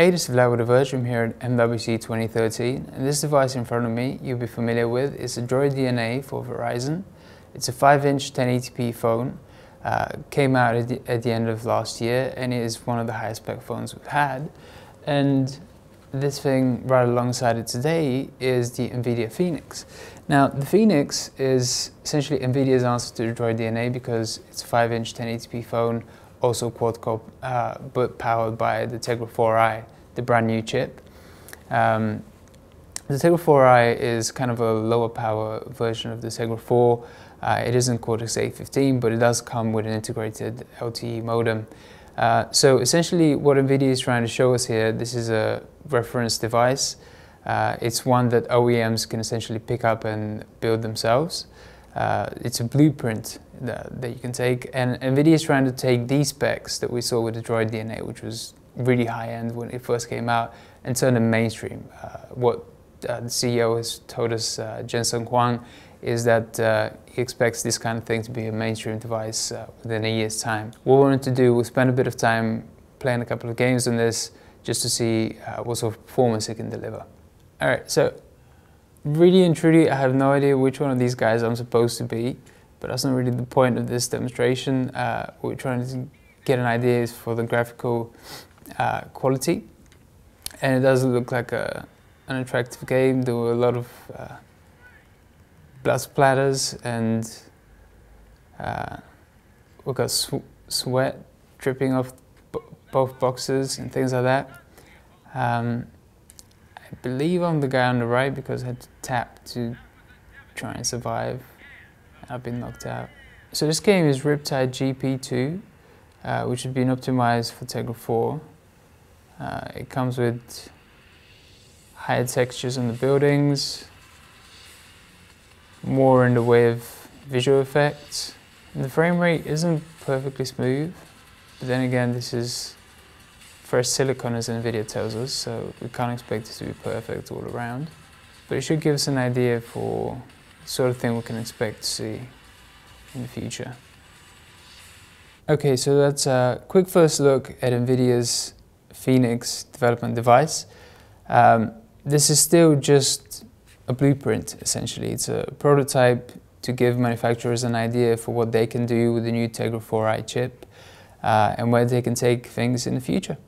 Hey, this is Vlad with the Verge. I'm here at MWC 2013, and this device in front of me you'll be familiar with is the Droid DNA for Verizon. It's a 5-inch 1080p phone, came out at the end of last year, and it is one of the highest spec phones we've had. And this thing right alongside it today is the NVIDIA Phoenix. Now, the Phoenix is essentially NVIDIA's answer to the Droid DNA because it's a 5-inch 1080p phone, also quad-core, but powered by the Tegra 4i, the brand new chip. The Tegra 4i is kind of a lower power version of the Tegra 4. It isn't Cortex A15, but it does come with an integrated LTE modem. So essentially what NVIDIA is trying to show us here, this is a reference device. It's one that OEMs can essentially pick up and build themselves. It's a blueprint that you can take, and NVIDIA is trying to take these specs that we saw with the Droid DNA, which was really high-end when it first came out, and turn them mainstream. What the CEO has told us, Jensen Huang, is that he expects this kind of thing to be a mainstream device within a year's time. What we wanted to do was spend a bit of time playing a couple of games on this just to see what sort of performance it can deliver. All right, so really and truly, I have no idea which one of these guys I'm supposed to be, but that's not really the point of this demonstration. What we're trying to get an idea is for the graphical quality, and it doesn't look like an attractive game. There were a lot of blood splatters, and we got sweat dripping off both boxes and things like that. I believe I'm the guy on the right because I had to tap to try and survive. I've been knocked out. So this game is Riptide GP2, which has been optimized for Tegra 4. It comes with higher textures on the buildings, more in the way of visual effects. And the frame rate isn't perfectly smooth, but then again, this is fresh silicon, as NVIDIA tells us, so we can't expect it to be perfect all around. But it should give us an idea for sort of thing we can expect to see in the future. Okay, so that's a quick first look at NVIDIA's Phoenix development device. This is still just a blueprint, essentially. It's a prototype to give manufacturers an idea for what they can do with the new Tegra 4i chip and where they can take things in the future.